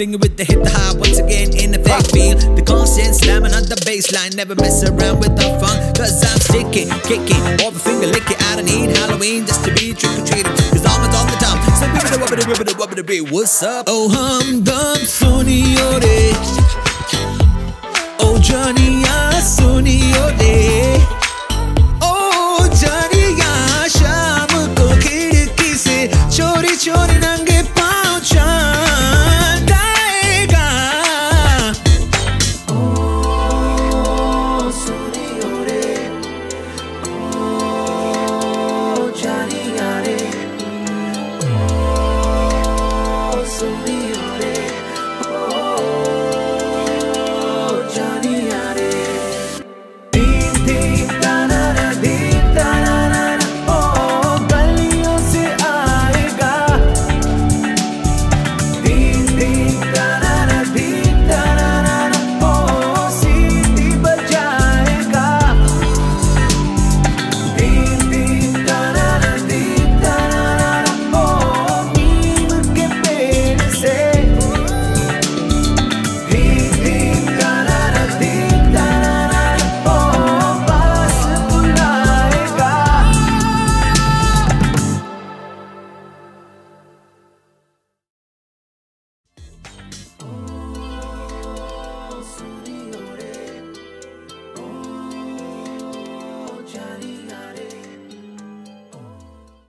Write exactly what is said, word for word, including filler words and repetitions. Sling it with the hip hop once again in the fact feel the constant slamming on the baseline. Never mess around with the fun, cause I'm sticking, kicking, all the finger licking. I don't need Halloween just to be trick or treating, cause all it's on the top. So what's up? O Humdum Suniyo Re, O Johnny.